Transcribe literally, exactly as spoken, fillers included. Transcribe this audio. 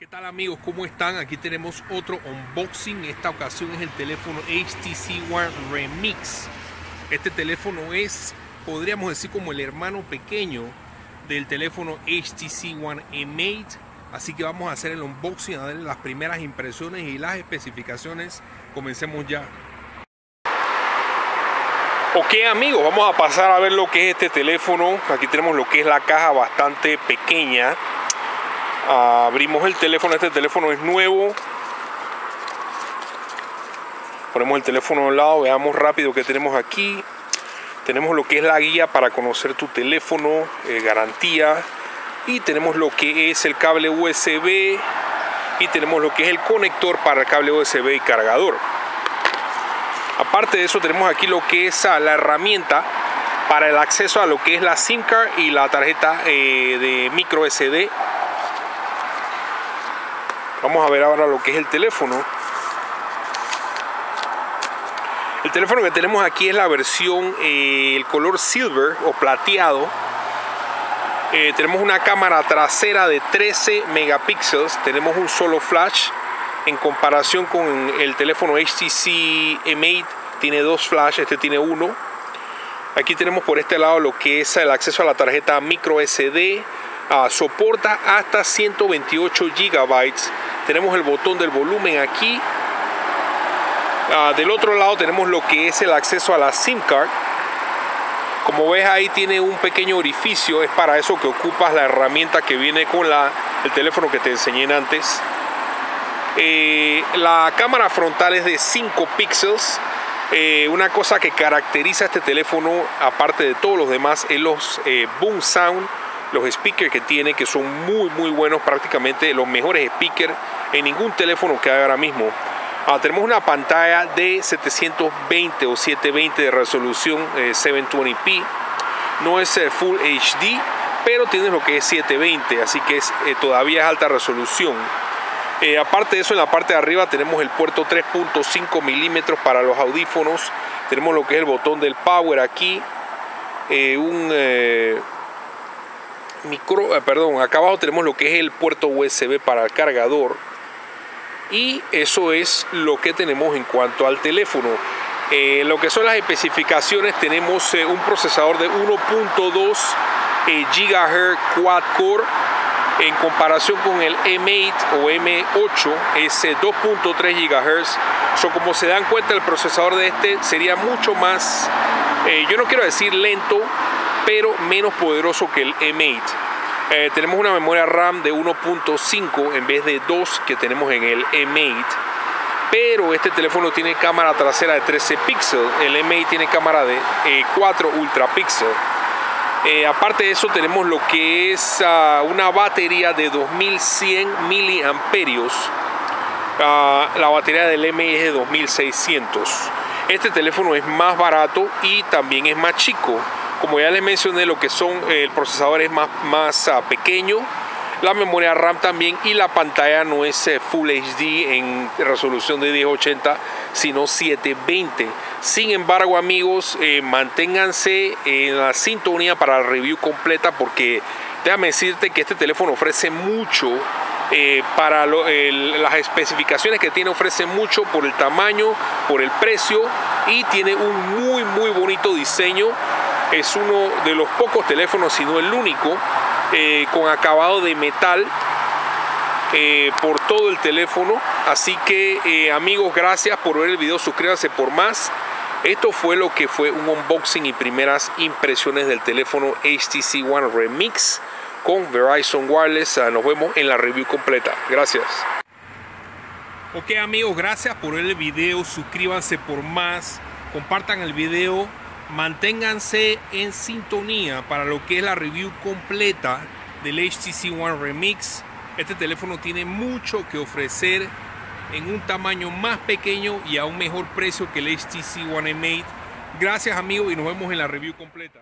¿Qué tal amigos? ¿Cómo están? Aquí tenemos otro unboxing. Esta ocasión es el teléfono H T C One Remix. Este teléfono es, podríamos decir, como el hermano pequeño del teléfono H T C One M ocho. Así que vamos a hacer el unboxing, a darle las primeras impresiones y las especificaciones. Comencemos ya. Ok amigos, vamos a pasar a ver lo que es este teléfono. Aquí tenemos lo que es la caja, bastante pequeña. Abrimos el teléfono, este teléfono es nuevo. Ponemos el teléfono a un lado, veamos rápido qué tenemos aquí. Tenemos lo que es la guía para conocer tu teléfono, eh, garantía. Y tenemos lo que es el cable U S B. Y tenemos lo que es el conector para el cable U S B y cargador. Aparte de eso tenemos aquí lo que es la herramienta para el acceso a lo que es la SIM card y la tarjeta eh, de micro S D. Vamos a ver ahora lo que es el teléfono. El teléfono que tenemos aquí es la versión, eh, el color silver o plateado. Eh, tenemos una cámara trasera de trece megapíxeles. Tenemos un solo flash. En comparación con el teléfono H T C M ocho, tiene dos flash, este tiene uno. Aquí tenemos por este lado lo que es el acceso a la tarjeta micro S D. Ah, soporta hasta ciento veintiocho gigabytes. Tenemos el botón del volumen aquí. Ah, del otro lado tenemos lo que es el acceso a la SIM card. Como ves ahí tiene un pequeño orificio. Es para eso que ocupas la herramienta que viene con la, el teléfono que te enseñé antes. Eh, la cámara frontal es de cinco píxeles. Eh, una cosa que caracteriza a este teléfono, aparte de todos los demás, es los eh, Boom Sound. Los speakers que tiene, que son muy muy buenos, prácticamente los mejores speakers en ningún teléfono que hay ahora mismo. Ah, tenemos una pantalla de setecientos veinte o setecientos veinte de resolución, eh, setecientos veinte p. No es eh, Full H D, pero tienes lo que es setecientos veinte, así que es, eh, todavía es alta resolución. Eh, aparte de eso, en la parte de arriba tenemos el puerto tres punto cinco milímetros para los audífonos. Tenemos lo que es el botón del power aquí. Eh, un... Eh, Micro, eh, perdón, acá abajo tenemos lo que es el puerto U S B para el cargador. Y eso es lo que tenemos en cuanto al teléfono. eh, Lo que son las especificaciones, tenemos eh, un procesador de uno punto dos eh, GHz quad-core. En comparación con el M ocho o M ocho es eh, dos punto tres gigahertz. So, como se dan cuenta, el procesador de este sería mucho más, eh, yo no quiero decir lento, pero menos poderoso que el M ocho. Eh, tenemos una memoria RAM de uno punto cinco en vez de dos que tenemos en el M ocho. Pero este teléfono tiene cámara trasera de trece píxeles. El M ocho tiene cámara de eh, cuatro ultra píxeles. Eh, aparte de eso tenemos lo que es uh, una batería de dos mil cien miliamperios hora. Uh, la batería del M ocho es de dos mil seiscientos. Este teléfono es más barato y también es más chico. Como ya les mencioné, lo que son eh, el procesador es más, más uh, pequeño, la memoria RAM también, y la pantalla no es eh, Full H D en resolución de mil ochenta, sino setecientos veinte. Sin embargo, amigos, eh, manténganse en la sintonía para la review completa, porque déjame decirte que este teléfono ofrece mucho. Eh, para lo, eh, las especificaciones que tiene, ofrece mucho por el tamaño, por el precio, y tiene un muy muy bonito diseño. Es uno de los pocos teléfonos, si no el único, eh, con acabado de metal eh, por todo el teléfono. Así que eh, amigos, gracias por ver el video, suscríbanse por más. Esto fue lo que fue un unboxing y primeras impresiones del teléfono H T C One Remix con Verizon Wireless. Nos vemos en la review completa. Gracias. Ok amigos, gracias por ver el video, suscríbanse por más, compartan el video, manténganse en sintonía para lo que es la review completa del H T C One Remix. Este teléfono tiene mucho que ofrecer en un tamaño más pequeño y a un mejor precio que el H T C One M ocho. Gracias amigos y nos vemos en la review completa.